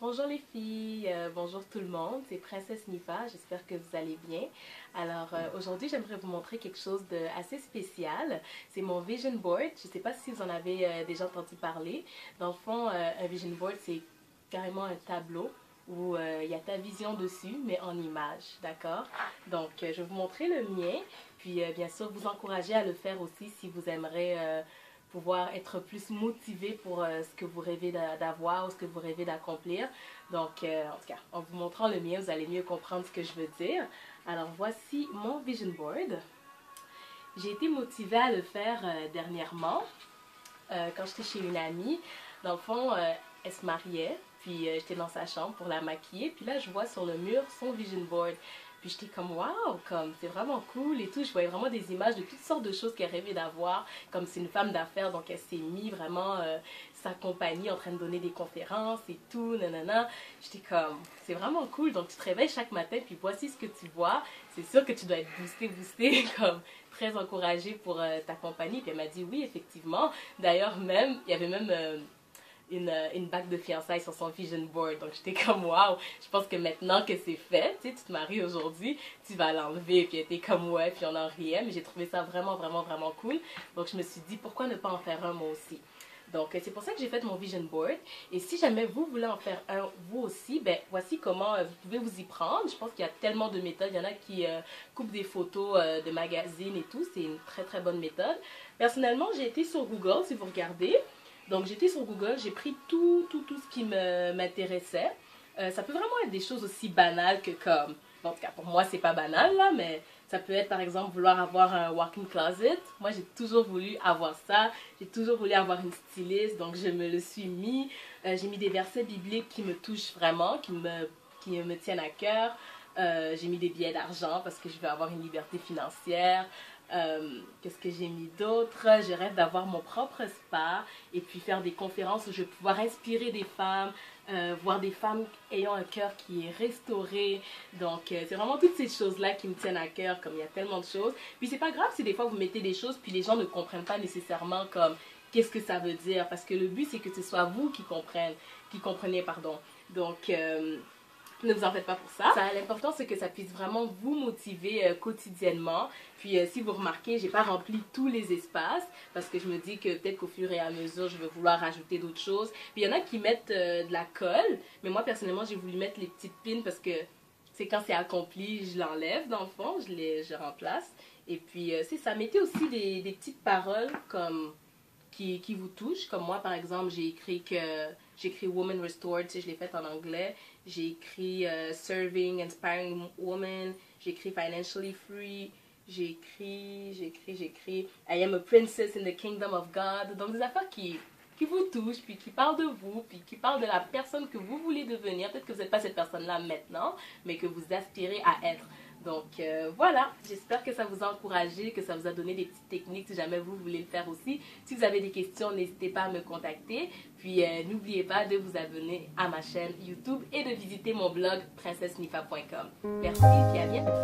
Bonjour les filles, bonjour tout le monde, c'est Princesse Nifa, j'espère que vous allez bien. Alors aujourd'hui j'aimerais vous montrer quelque chose d'assez spécial, c'est mon vision board. Je ne sais pas si vous en avez déjà entendu parler. Dans le fond, un vision board c'est carrément un tableau où il y a ta vision dessus mais en image, d'accord? Donc je vais vous montrer le mien, puis bien sûr vous encourager à le faire aussi si vous aimerez pouvoir être plus motivé pour ce que vous rêvez d'avoir ou ce que vous rêvez d'accomplir. Donc, en tout cas, en vous montrant le mien, vous allez mieux comprendre ce que je veux dire. Alors, voici mon vision board. J'ai été motivée à le faire dernièrement, quand j'étais chez une amie. Dans le fond, elle se mariait, puis j'étais dans sa chambre pour la maquiller. Puis là, je vois sur le mur son vision board. Puis j'étais comme waouh, comme c'est vraiment cool et tout. Je voyais vraiment des images de toutes sortes de choses qu'elle rêvait d'avoir. Comme c'est une femme d'affaires, donc elle s'est mis vraiment sa compagnie en train de donner des conférences et tout, nanana. J'étais comme c'est vraiment cool. Donc tu te réveilles chaque matin, puis voici ce que tu vois. C'est sûr que tu dois être boostée, comme très encouragée pour ta compagnie. Puis elle m'a dit oui, effectivement. D'ailleurs, même, il y avait même une bague de fiançailles sur son vision board. Donc j'étais comme waouh, je pense que maintenant que c'est fait, tu sais, tu te maries aujourd'hui, tu vas l'enlever. Puis elle était comme ouais, puis on en riait, mais j'ai trouvé ça vraiment, vraiment, vraiment cool. Donc je me suis dit pourquoi ne pas en faire un moi aussi. Donc c'est pour ça que j'ai fait mon vision board. Et si jamais vous voulez en faire un vous aussi, ben voici comment vous pouvez vous y prendre. Je pense qu'il y a tellement de méthodes. Il y en a qui coupent des photos de magazines et tout. C'est une très très bonne méthode. Personnellement, j'ai été sur Google, si vous regardez. Donc j'étais sur Google, j'ai pris tout ce qui m'intéressait. Ça peut vraiment être des choses aussi banales que comme... En tout cas, pour moi, c'est pas banal, là, mais ça peut être, par exemple, vouloir avoir un walk-in closet. Moi, j'ai toujours voulu avoir ça. J'ai toujours voulu avoir une styliste, donc je me le suis mis. J'ai mis des versets bibliques qui me touchent vraiment, qui me tiennent à cœur. J'ai mis des billets d'argent parce que je veux avoir une liberté financière. Qu'est-ce que j'ai mis d'autre? Je rêve d'avoir mon propre spa et puis faire des conférences où je vais pouvoir inspirer des femmes, voir des femmes ayant un cœur qui est restauré. Donc c'est vraiment toutes ces choses-là qui me tiennent à cœur, comme il y a tellement de choses. Puis c'est pas grave si des fois vous mettez des choses puis les gens ne comprennent pas nécessairement comme qu'est-ce que ça veut dire, parce que le but c'est que ce soit vous qui comprenez. Donc ne vous en faites pas pour ça. L'important, c'est que ça puisse vraiment vous motiver quotidiennement. Puis, si vous remarquez, je n'ai pas rempli tous les espaces parce que je me dis que peut-être qu'au fur et à mesure, je vais vouloir ajouter d'autres choses. Puis, il y en a qui mettent de la colle, mais moi, personnellement, j'ai voulu mettre les petites pins parce que c'est quand c'est accompli, je l'enlève dans le fond, je remplace. Et puis, c'est ça. Mettez aussi des petites paroles comme... Qui vous touche. Comme moi, par exemple, j'ai écrit Woman Restored, tu sais, je l'ai faite en anglais. J'ai écrit Serving, Inspiring Woman. J'ai écrit Financially Free. J'ai écrit I am a princess in the kingdom of God. Donc, des affaires qui vous touchent, puis qui parlent de vous, puis qui parlent de la personne que vous voulez devenir. Peut-être que vous n'êtes pas cette personne-là maintenant, mais que vous aspirez à être. Donc voilà, j'espère que ça vous a encouragé, que ça vous a donné des petites techniques si jamais vous voulez le faire aussi. Si vous avez des questions, n'hésitez pas à me contacter. Puis n'oubliez pas de vous abonner à ma chaîne YouTube et de visiter mon blog princesse-nifa.com. Merci et à bientôt!